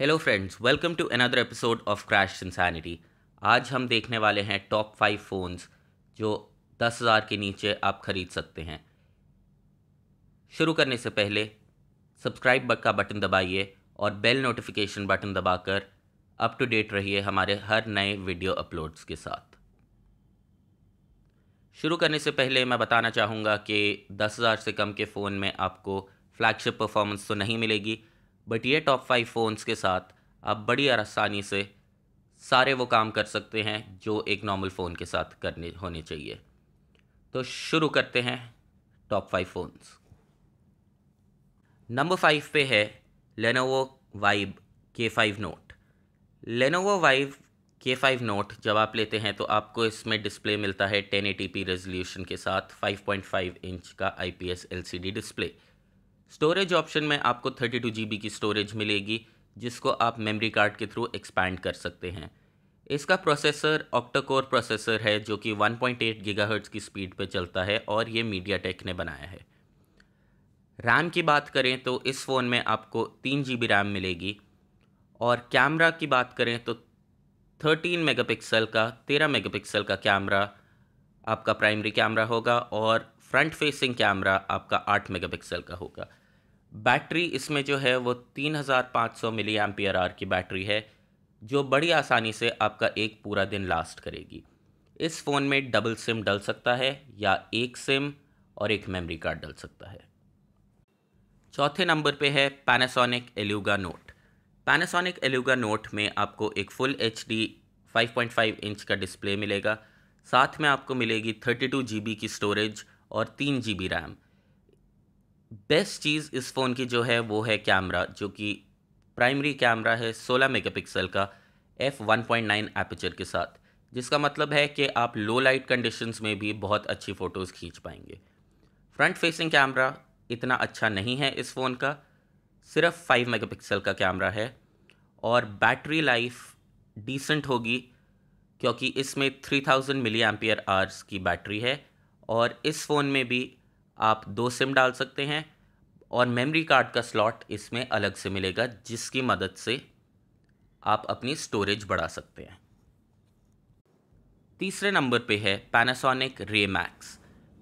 Hello friends, welcome to another episode of crashed insanity. आज हम देखने वाले हैं टॉप 5 फ़ोन्स जो 10,000 के नीचे आप खरीद सकते हैं। शुरू करने से पहले सब्सक्राइब का बटन दबाइए और बेल नोटिफिकेशन बटन दबाकर अप टू डेट रहिए हमारे हर नए वीडियो अपलोड्स के साथ। शुरू करने से पहले मैं बताना चाहूँगा कि 10,000 से कम के फ़ोन में आपको फ्लैगशिप परफॉर्मेंस तो नहीं मिलेगी, बट ये टॉप 5 फ़ोन्स के साथ आप बड़ी आसानी से सारे वो काम कर सकते हैं जो एक नॉर्मल फ़ोन के साथ करने होने चाहिए। तो शुरू करते हैं टॉप 5 फ़ोन्स। नंबर 5 पे है Lenovo Vibe K5 Note। Lenovo Vibe K5 Note जब आप लेते हैं तो आपको इसमें डिस्प्ले मिलता है 1080p रेजोल्यूशन के साथ 5.5 इंच का IPS LCD display. Storage option में आपको 32GB की स्टोरेज मिलेगी जिसको आप मेमोरी कार्ड के थ्रू एक्सपैंड कर सकते हैं। इसका प्रोसेसर ऑक्टा-कोर प्रोसेसर है जो कि 1.8 गीगाहर्ट्ज़ की स्पीड पे चलता है और ये मीडियाटेक ने बनाया है। रैम की बात करें तो इस फ़ोन में आपको 3GB रैम मिलेगी और कैमरा की बात करें तो 13 मेगापिक्सल का 13 मेगापिक्सल का कैमरा आपका प्राइमरी कैमरा होगा और फ्रंट फेसिंग कैमरा आपका 8 मेगापिक्सल का होगा। बैटरी इसमें जो है वो 3500 mAh की बैटरी है जो बड़ी आसानी से आपका एक पूरा दिन लास्ट करेगी। इस फ़ोन में डबल सिम डल सकता है या एक सिम और एक मेमोरी कार्ड डल सकता है। चौथे नंबर पे है Panasonic Eluga Note। Panasonic Eluga Note में आपको एक फुल HD 5.5 इंच का डिस्प्ले मिलेगा, साथ में आपको मिलेगी 32GB की स्टोरेज और 3GB रैम। बेस्ट चीज़ इस फ़ोन की जो है वो है कैमरा, जो कि प्राइमरी कैमरा है 16 मेगापिक्सल का f1.9 एपर्चर के साथ, जिसका मतलब है कि आप लो लाइट कंडीशंस में भी बहुत अच्छी फ़ोटोज़ खींच पाएंगे। फ्रंट फेसिंग कैमरा इतना अच्छा नहीं है इस फ़ोन का, सिर्फ 5 मेगापिक्सल का कैमरा है और बैटरी लाइफ डिसेंट होगी क्योंकि इसमें 3000 mAh की बैटरी है और इस फ़ोन में भी आप 2 सिम डाल सकते हैं और मेमोरी कार्ड का स्लॉट इसमें अलग से मिलेगा जिसकी मदद से आप अपनी स्टोरेज बढ़ा सकते हैं। तीसरे नंबर पे है Panasonic Ray Max।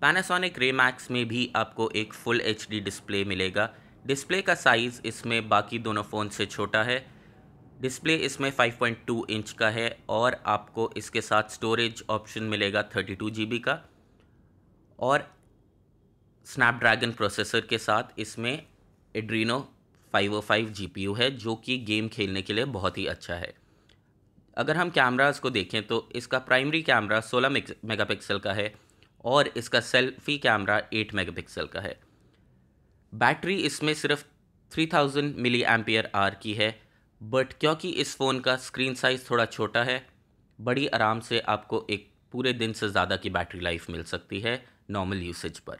Panasonic Ray Max में भी आपको एक फुल HD डिस्प्ले मिलेगा। डिस्प्ले का साइज़ इसमें बाकी दोनों फ़ोन से छोटा है। डिस्प्ले इसमें 5.2 इंच का है और आपको इसके साथ स्टोरेज ऑप्शन मिलेगा 32GB का और स्नैपड्रैगन प्रोसेसर के साथ इसमें एड्रीनो 505 GPU है जो कि गेम खेलने के लिए बहुत ही अच्छा है। अगर हम कैमरास को देखें तो इसका प्राइमरी कैमरा 16 मेगापिक्सल का है और इसका सेल्फी कैमरा 8 मेगापिक्सल का है। बैटरी इसमें सिर्फ 3000 mAh की है, बट क्योंकि इस फ़ोन का स्क्रीन साइज़ थोड़ा छोटा है, बड़ी आराम से आपको एक पूरे दिन से ज़्यादा की बैटरी लाइफ मिल सकती है नॉर्मल यूसेज पर।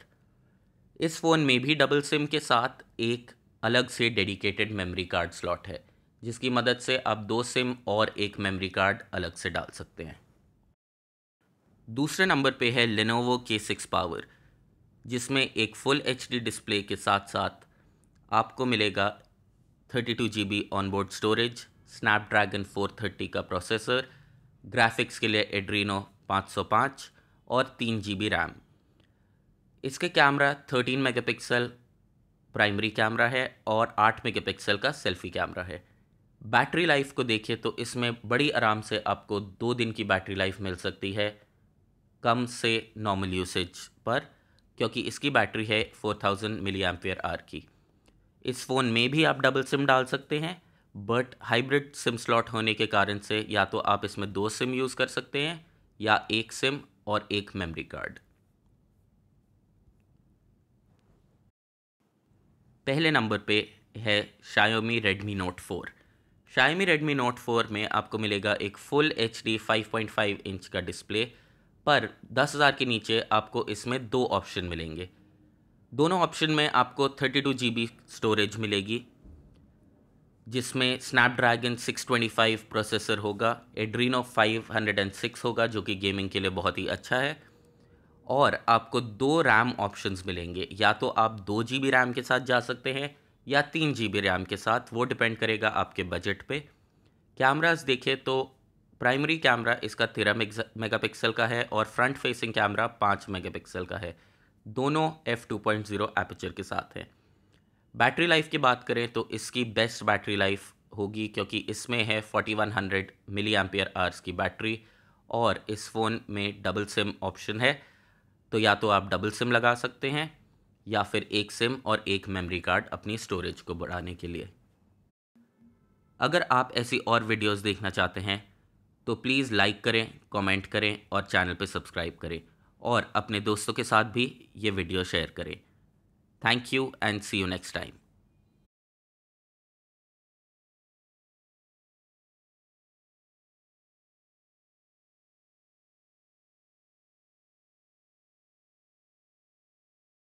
इस फ़ोन में भी डबल सिम के साथ एक अलग से डेडिकेटेड मेमोरी कार्ड स्लॉट है जिसकी मदद से आप 2 सिम और एक मेमोरी कार्ड अलग से डाल सकते हैं। दूसरे नंबर पे है Lenovo K6 Power, जिसमें एक फुल HD डिस्प्ले के साथ साथ आपको मिलेगा 32GB ऑनबोर्ड स्टोरेज, स्नैपड्रैगन 430 का प्रोसेसर, ग्राफिक्स के लिए एड्रीनो 505 और 3GB रैम। इसके कैमरा 13 मेगापिक्सल प्राइमरी कैमरा है और 8 मेगापिक्सल का सेल्फी कैमरा है। बैटरी लाइफ को देखें तो इसमें बड़ी आराम से आपको 2 दिन की बैटरी लाइफ मिल सकती है कम से नॉर्मल यूसेज पर, क्योंकि इसकी बैटरी है 4000 mAh की। इस फ़ोन में भी आप डबल सिम डाल सकते हैं, बट हाइब्रिड सिम स्लॉट होने के कारण से या तो आप इसमें 2 सिम यूज़ कर सकते हैं या एक सिम और एक मेमोरी कार्ड। पहले नंबर पे है Xiaomi Redmi Note 4। Xiaomi Redmi Note 4 में आपको मिलेगा एक फुल HD 5.5 इंच का डिस्प्ले, पर 10,000 के नीचे आपको इसमें 2 ऑप्शन मिलेंगे। दोनों ऑप्शन में आपको 32GB स्टोरेज मिलेगी जिसमें स्नैपड्रैगन 625 प्रोसेसर होगा, एड्रीनो 506 होगा जो कि गेमिंग के लिए बहुत ही अच्छा है और आपको 2 रैम ऑप्शंस मिलेंगे। या तो आप 2GB रैम के साथ जा सकते हैं या 3 GB रैम के साथ, वो डिपेंड करेगा आपके बजट पे। कैमरास देखें तो प्राइमरी कैमरा इसका 13 मेगापिक्सल का है और फ्रंट फेसिंग कैमरा 5 मेगापिक्सल का है, दोनों f2.0 एपर्चर के साथ हैं। बैटरी लाइफ की बात करें तो इसकी बेस्ट बैटरी लाइफ होगी क्योंकि इसमें है 4100 mAh की बैटरी और इस फ़ोन में डबल सिम ऑप्शन है, तो या तो आप डबल सिम लगा सकते हैं या फिर एक सिम और एक मेमोरी कार्ड अपनी स्टोरेज को बढ़ाने के लिए। अगर आप ऐसी और वीडियोस देखना चाहते हैं तो प्लीज़ लाइक करें, कमेंट करें और चैनल पर सब्सक्राइब करें और अपने दोस्तों के साथ भी ये वीडियो शेयर करें। Thank you and see you next time.